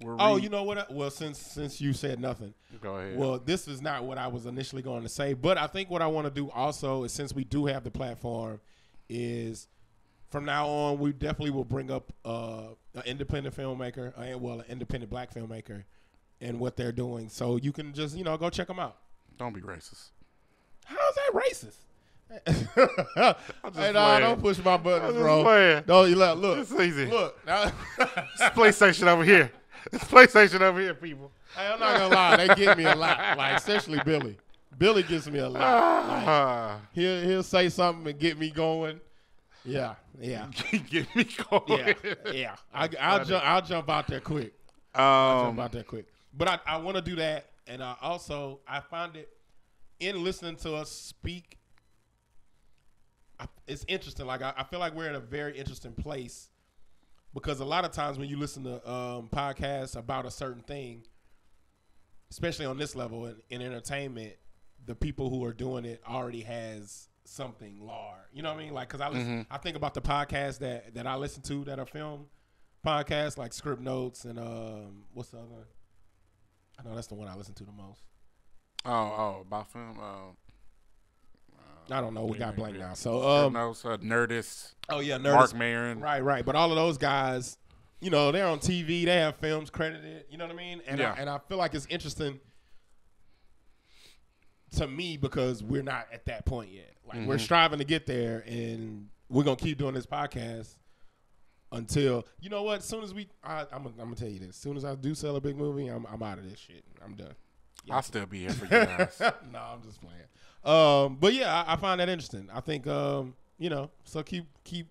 you know what? Well, since you said nothing, go ahead. Well, this is not what I was initially going to say, but I think what I want to do also is, since we do have the platform, is from now on we definitely will bring up an independent filmmaker, an independent black filmmaker, and what they're doing. So you can just go check them out. Don't be racist. How's that racist? Don't push my buttons, bro. Playing. Don't you look? It's easy. Look, it's PlayStation over here. It's PlayStation over here, people. Hey, I'm not gonna lie, they get me a lot. Like, especially Billy. Billy gets me a lot. Like, he'll say something and get me going. Yeah. Get me going. Yeah. I'll jump out there quick. But I want to do that, and I find it in listening to us speak. It's interesting. Like I feel like we're in a very interesting place, because a lot of times when you listen to podcasts about a certain thing, especially on this level in entertainment, the people who are doing it already has something large. You know what I mean? Like, because I think about the podcasts that I listen to that are film podcasts, like Script Notes and what's the other one? I know that's the one I listen to the most. Oh, about film. I don't know. We got blank now. So, Nerdist. Oh yeah, Nerdist. Mark Maron. Right. But all of those guys, they're on TV. They have films credited. You know what I mean? And I feel like it's interesting to me, because we're not at that point yet. Like, we're striving to get there, and we're gonna keep doing this podcast until what? As soon as I'm gonna tell you this. As soon as I do sell a big movie, I'm out of this shit. I'm done. I'll still be here for you guys. No, I'm just playing. But yeah, I find that interesting. I think so keep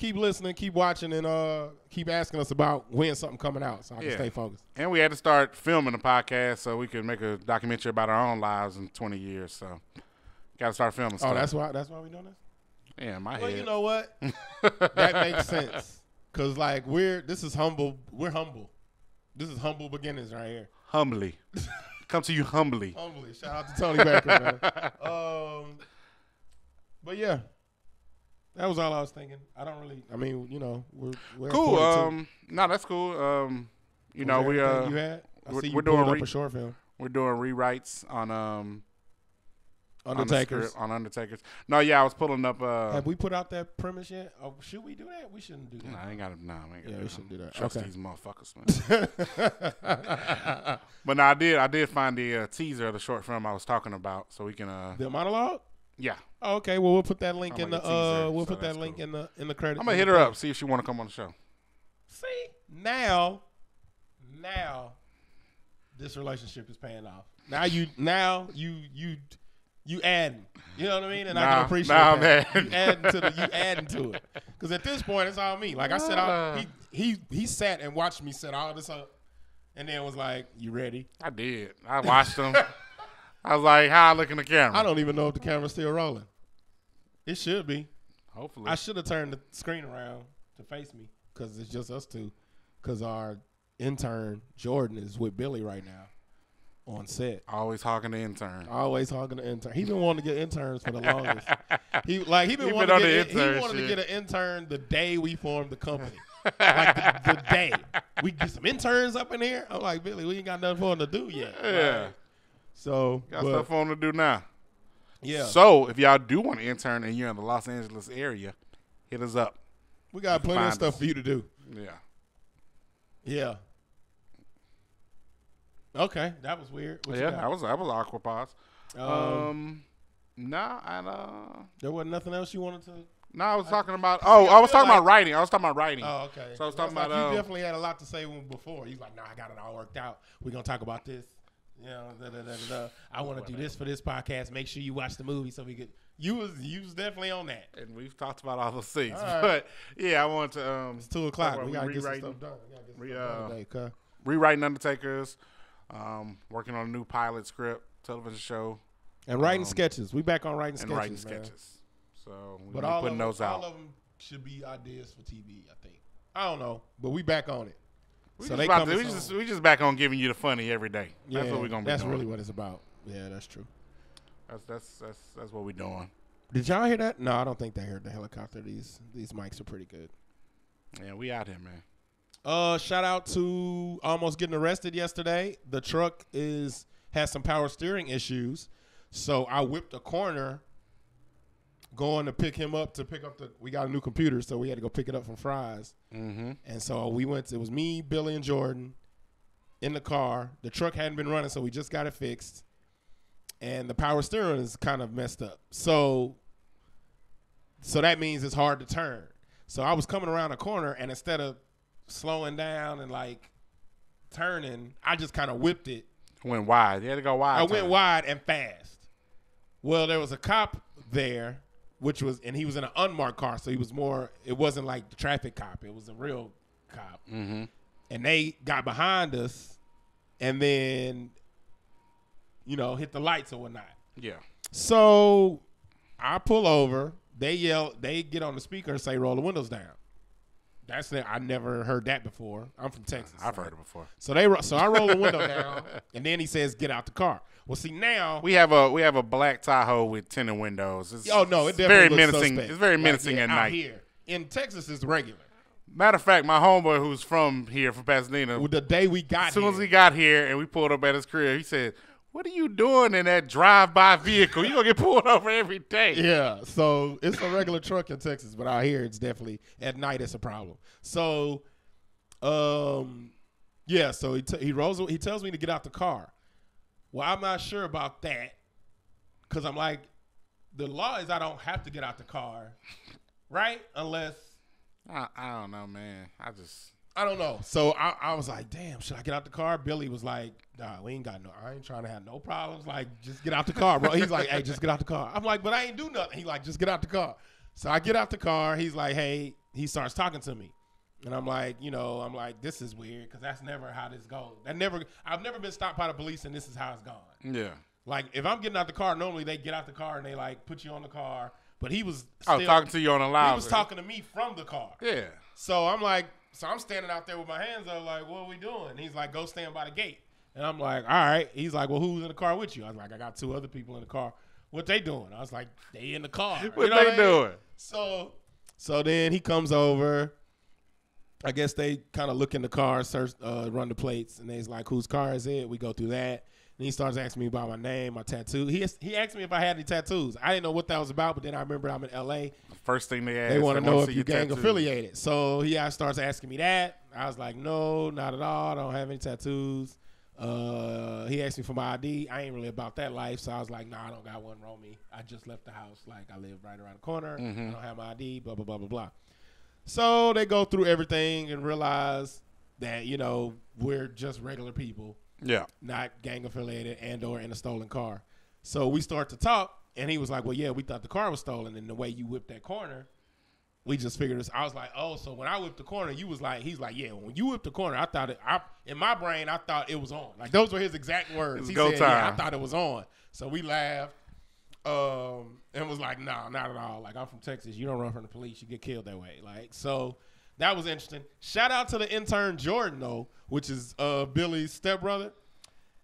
listening, keep watching, and keep asking us about when something coming out, so I can stay focused. And we had to start filming the podcast so we could make a documentary about our own lives in 20 years. So gotta start filming stuff. Oh, that's why we doing this? Yeah, Well, you know what? That makes sense. Cause like we're humble. This is humble beginnings right here. Humbly. Come to you humbly. Humbly. Shout out to Tony Becker, man. But yeah, that was all I was thinking. I don't really. I mean, we're cool. No, that's cool. We're doing up a short film. We're doing rewrites on Undertakers. On Undertakers. No, yeah, I was pulling up. Have we put out that premise yet? Oh, should we do that? We shouldn't do that. No, I ain't got to. We shouldn't do that. Trust these motherfuckers, man. But no, I did find the teaser of the short film I was talking about, so we can. The monologue. Yeah. Oh, okay. Well, we'll put that link in the. We'll put that link in the credits. I'm gonna hit her up, see if she want to come on the show. See, now, this relationship is paying off. Now you adding, you know what I mean, and I can appreciate that. Man. You adding to it, because at this point it's all me. Like I said, he sat and watched me set all this up, and then was like, "You ready?" I did. I watched him. I was like, "How I look in the camera?" I don't even know if the camera's still rolling. It should be. Hopefully, I should have turned the screen around to face me, because it's just us two, because our intern Jordan is with Billy right now. On set, always hogging the intern. He been wanting to get interns for the longest. He wanted to get an intern the day we formed the company. Like the day we get some interns up in here. I'm like, Billy, we ain't got nothing for him to do yet. Yeah. Right? So got stuff for him to do now. Yeah. So if y'all do want to intern and you're in the Los Angeles area, hit us up. We got plenty of stuff for you to do. Yeah. Yeah. Okay, that was weird. What you got? that was awkward pause. There wasn't nothing else you wanted to. No, I was talking about. Oh, I was talking about writing. I was talking about writing. Oh, okay. So I was talking about. You definitely had a lot to say before. You're like, no, I got it all worked out. We're gonna talk about this. You know, I want to do this for this podcast. Make sure you watch the movie so we could. You was definitely on that. And we've talked about all those things. All right. But yeah, I want to. It's 2:00. We gotta get some stuff done. We gotta get stuff done today. Rewriting Undertakers, working on a new pilot script, television show, and writing sketches. We back on writing sketches. So we're putting those out. All of them should be ideas for TV, I think. I don't know, but we back on it. We just back on giving you the funny every day. Yeah, that's what we're gonna be. That's doing. Really what it's about. Yeah, that's true. That's what we're doing. Did y'all hear that? No, I don't think they heard the helicopter. These mics are pretty good. Yeah, we out here, man. Shout out to Almost Getting Arrested yesterday. The truck has some power steering issues, so I whipped a corner. Going to pick up we got a new computer, so we had to go pick it up from Fry's. Mm-hmm. And so it was me, Billy, and Jordan in the car. The truck hadn't been running, so we just got it fixed. And the power steering is kind of messed up. So that means it's hard to turn. So I was coming around a corner, and instead of slowing down and, like, turning, I just kind of whipped it. Went wide. You had to go wide. I went wide and fast. Well, there was a cop there. And he was in an unmarked car, so it wasn't like the traffic cop. It was a real cop. Mm-hmm. And they got behind us and then, you know, hit the lights or whatnot. Yeah. So I pull over. They yell. They get on the speaker and say, roll the windows down. I never heard that before. I'm from Texas. I've heard it before. So I roll the window down, and then he says, "Get out the car." Well, see now we have a black Tahoe with tinted windows. It definitely looks menacing. Suspect. It's very menacing at night. Here in Texas, it's regular. Matter of fact, my homeboy who's from Pasadena, the day we got here, as soon as he got here and we pulled up at his crib, he said, "What are you doing in that drive-by vehicle? You're going to get pulled over every day." Yeah, so it's a regular truck in Texas, but out here it's definitely, at night it's a problem. So, he tells me to get out the car. Well, I'm not sure about that because I'm like, the law is I don't have to get out the car, right? Unless. I don't know, man. I don't know. So I was like, damn, should I get out the car? Billy was like, nah, I ain't trying to have no problems. Like, just get out the car, bro. He's like, hey, just get out the car. I'm like, but I ain't do nothing. He like, just get out the car. So I get out the car. He's like, hey, he starts talking to me. And I'm like, this is weird because that's never how this goes. I've never been stopped by the police and this is how it's gone. Yeah. Like, if I'm getting out the car, normally they get out the car and they like put you on the car. But he was talking to you on a louder. He was talking to me from the car. Yeah. So I'm like. So I'm standing out there with my hands up, like, what are we doing? And he's like, go stand by the gate. And I'm like, all right. He's like, well, who's in the car with you? I was like, I got two other people in the car. What they doing? I was like, they in the car. What they doing? So then he comes over. I guess they kind of look in the car, search, run the plates, and they's like, whose car is it? We go through that. And he starts asking me about my name, my tattoo. He asked me if I had any tattoos. I didn't know what that was about, but then I remember I'm in L.A. First thing they ask, they want to know if you're gang affiliated. So he starts asking me that. I was like, no, not at all. I don't have any tattoos. He asked me for my ID. I ain't really about that life, so I was like, nah, I don't got one on me. I just left the house. Like, I live right around the corner. Mm-hmm. I don't have my ID, blah, blah, blah, blah, blah. So they go through everything and realize that, you know, we're just regular people. Yeah. Not gang affiliated and or in a stolen car. So we start to talk. And he was like, well, yeah, we thought the car was stolen. And the way you whipped that corner, we just figured this. I was like, oh, so when I whipped the corner, you was like, he's like, yeah, when you whipped the corner, in my brain, I thought it was on. Like, those were his exact words. He said, yeah, I thought it was on. So we laughed and was like, no, not at all. Like, I'm from Texas. You don't run from the police. You get killed that way. Like, so that was interesting. Shout out to the intern Jordan, though, which is Billy's stepbrother.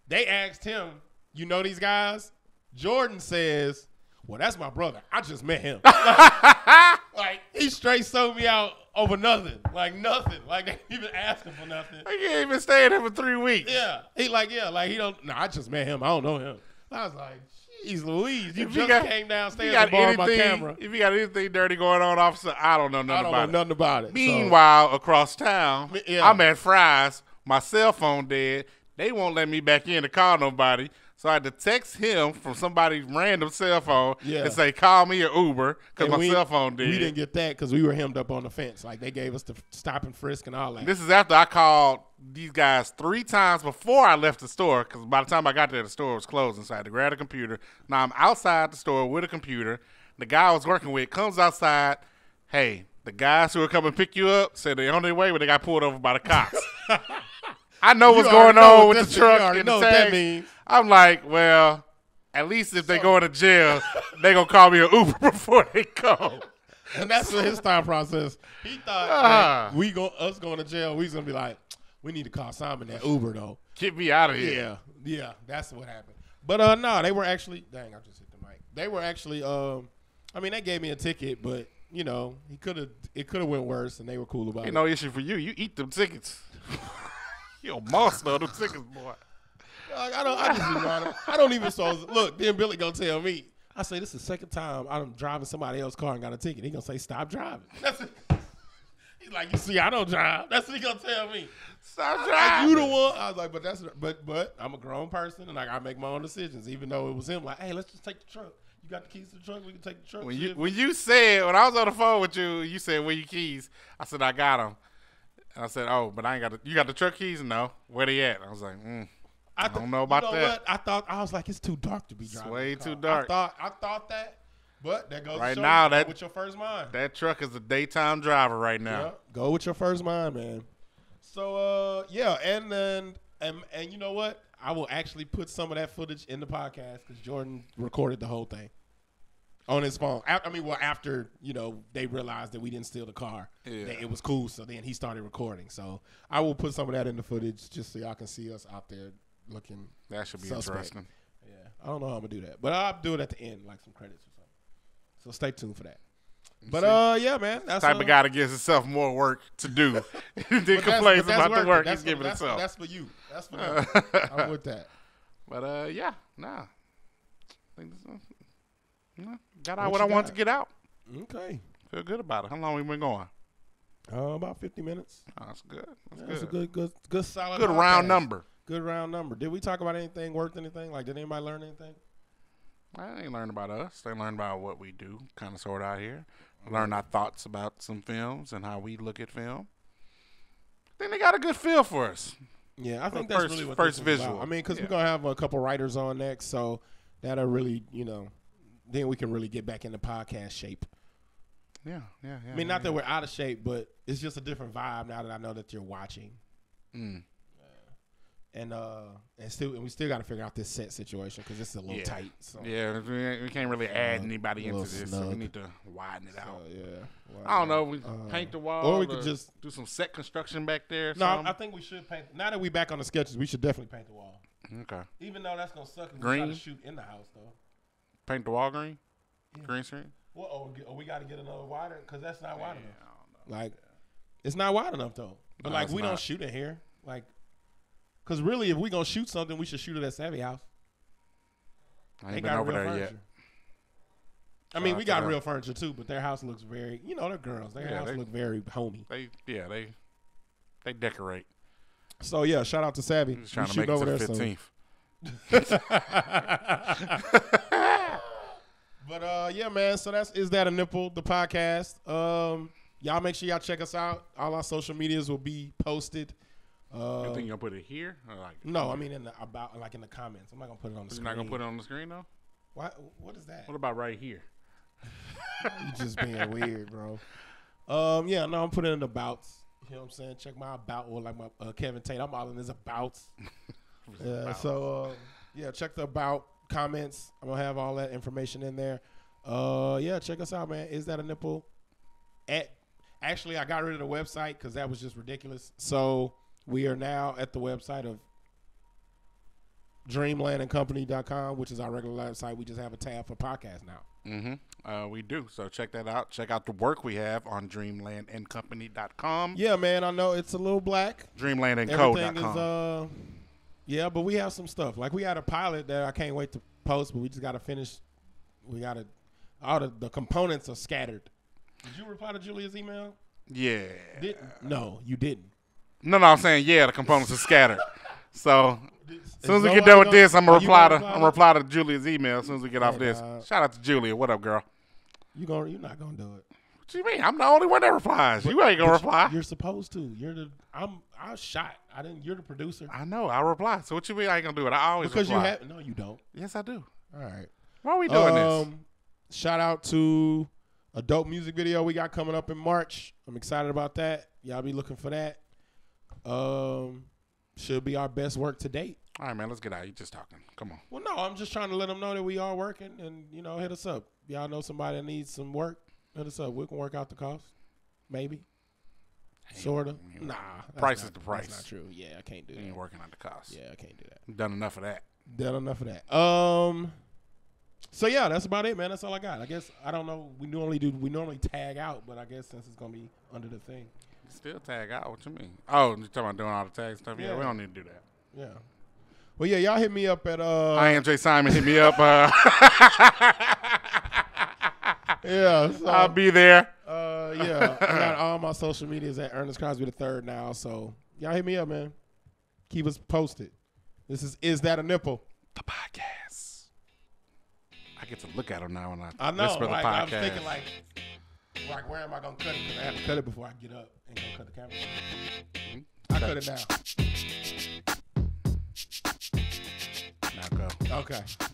They asked him, you know these guys? Jordan says, well, that's my brother. I just met him. Like he straight sold me out over nothing. Like nothing. Like they didn't even ask him for nothing. Like he ain't even staying there for 3 weeks. Yeah. He like, he don't I just met him. I don't know him. I was like, Jeez Louise, you just came downstairs and borrowed my camera. If you got anything dirty going on, officer, I don't know nothing about it. Meanwhile, across town, I'm at Fry's. My cell phone dead. They won't let me back in to call nobody. So I had to text him from somebody's random cell phone and say, call me or Uber, because my cell phone dead. We didn't get that because we were hemmed up on the fence. Like, they gave us the stop and frisk and all that. This is after I called these guys 3 times before I left the store, because by the time I got there, the store was closing, so I had to grab a computer. Now I'm outside the store with a computer. The guy I was working with comes outside. Hey, the guys who are coming to pick you up said they're on their way, but they got pulled over by the cops. I know what's going on with the truck and the tags. I'm like, well, at least if they go into jail, they going to call me an Uber before they go. And that's his thought process. He thought us going to jail, we was going to be like, we need to call Simon that Uber, though. Get me out of here. Yeah, yeah, that's what happened. But, no, they were actually – dang, I just hit the mic. They were actually – I mean, they gave me a ticket, but, you know, it could have went worse, and they were cool about it. Ain't no issue for you. You eat them tickets. You a monster on them tickets, boy. I don't even look, then Billy gonna tell me. I say, this is the second time I'm driving somebody else's car and got a ticket. He gonna say, stop driving. That's it. He's like, you see, I don't drive. That's what he gonna tell me. Stop driving. Like, you the one. I was like, but I'm a grown person and I make my own decisions, even though it was him like, hey, let's just take the truck. You got the keys to the truck, we can take the truck. When I was on the phone with you, you said, where your keys? I said, I got them. And I said, oh, but I ain't got you got the truck keys? No. Where they at? I was like, I don't know about that. What? I was like, it's too dark to be driving. It's way too dark. I thought that, but that goes right now. Go with your first mind. That truck is a daytime driver right now. Yeah, go with your first mind, man. So yeah, and you know what? I will actually put some of that footage in the podcast because Jordan recorded the whole thing on his phone. I mean, well, after you know they realized that we didn't steal the car, it was cool. So then he started recording. So I will put some of that in the footage just so y'all can see us out there. Looking that should be interesting. Yeah, I don't know how I'm gonna do that, but I'll do it at the end, like some credits or something. So stay tuned for that. But yeah, man, that's type of guy that gives himself more work to do than complains about the work he's giving himself. That's for you. That's for me. I'm with that. But yeah, nah. Got out what I wanted to get out. Okay, feel good about it. How long we been going? About 50 minutes. Oh, that's good. That's a good, solid, good round number. Good round number. Did we talk about anything, worth anything? Like, did anybody learn anything? I ain't learned about us. They learned about what we do, kind of sort out here. Learned our thoughts about some films and how we look at film. Then they got a good feel for us. Yeah, I think that's really what first visual. I mean, because we're going to have a couple writers on next, so that'll really, you know, then we can really get back into podcast shape. Yeah. I mean, not that we're out of shape, but it's just a different vibe now that I know that you're watching. And we still got to figure out this set situation because it's a little tight. So. Yeah, we can't really add anybody into this, so we need to widen it out. Yeah, I don't know. We paint the wall, or we could just do some set construction back there. No, I think we should paint. Now that we back on the sketches, we should definitely paint the wall. Okay. Even though that's gonna suck. Green. We got to shoot in the house though. Paint the wall green. Yeah. Green screen. Well, or we got to get another wider because that's not wide enough. I don't know. Like, it's not wide enough though. But no, like we don't shoot in here. Like. Because really, if we're going to shoot something, we should shoot it at Savvy House. I ain't been over there yet. I mean, we got real furniture, too, but their house looks very, you know, they're girls. Their house look very homey. They decorate. So, yeah, shout out to Savvy. Just trying to make it to the 15th. But, yeah, man, so that's Is That a Nipple, the podcast. Y'all make sure y'all check us out. All our social medias will be posted. You think you're gonna put it here? Or like no, I mean like in the comments. I'm not gonna put it on the screen. You're not gonna put it on the screen though? Why? What is that? What about right here? You just being weird, bro. Yeah, no, I'm putting it in the abouts. You know what I'm saying? Check my about or like my Kevin Tate. I'm all in his abouts. So yeah, check the about comments. I'm gonna have all that information in there. Yeah, check us out, man. Is That a Nipple? Actually, I got rid of the website because that was just ridiculous. So. We are now at the website of dreamlandandcompany.com, which is our regular website. We just have a tab for podcasts now. We do. So check that out. Check out the work we have on dreamlandandcompany.com. Yeah, man. I know it's a little black. Dreamlandandco.com. Everything is Yeah, but we have some stuff. Like, we had a pilot that I can't wait to post, but we just got to finish. We got to, all the components are scattered. Did you reply to Julia's email? Yeah. No, you didn't. No, I'm saying, yeah, the components are scattered. So, as soon as we get done with this, I'm gonna reply to Julia's email as soon as we get off this. Shout out to Julia. What up, girl? You're not gonna do it. What you mean? I'm the only one that replies. But, you ain't gonna reply. You're supposed to. You're the producer. I know. I reply. So what you mean? I ain't gonna do it. I always reply. No, you don't. Yes, I do. All right. Why are we doing this? Shout out to a dope music video we got coming up in March. I'm excited about that. Y'all be looking for that. Should be our best work to date. All right, man, let's get out. You just talking. Come on. Well, no, I'm just trying to let them know that we are working and, you know, hit us up. Y'all know somebody that needs some work? Hit us up. We can work out the cost. Maybe. Sort of. Nah. Price is the price. That's not true. Yeah, I can't do that. Ain't working out the cost. Yeah, I can't do that. Done enough of that. So, yeah, that's about it, man. That's all I got. I guess, I don't know. We normally tag out, but I guess since it's going to be under the thing. Still tag out? What you mean? Oh, you're talking about doing all the tag stuff? Yeah, we don't need to do that. Yeah. Well, yeah, y'all hit me up at I am J Simon. Hit me up. Yeah, so, I'll be there. Yeah, I got all my social medias at Ernest Crosby III now. So y'all hit me up, man. Keep us posted. This is that a nipple? The podcast. I get to look at them now when I know. Whisper the podcast. I'm thinking like where am I gonna cut it? Because I have to cut it before I get up and go cut the camera. I cut it now. Now go. Okay.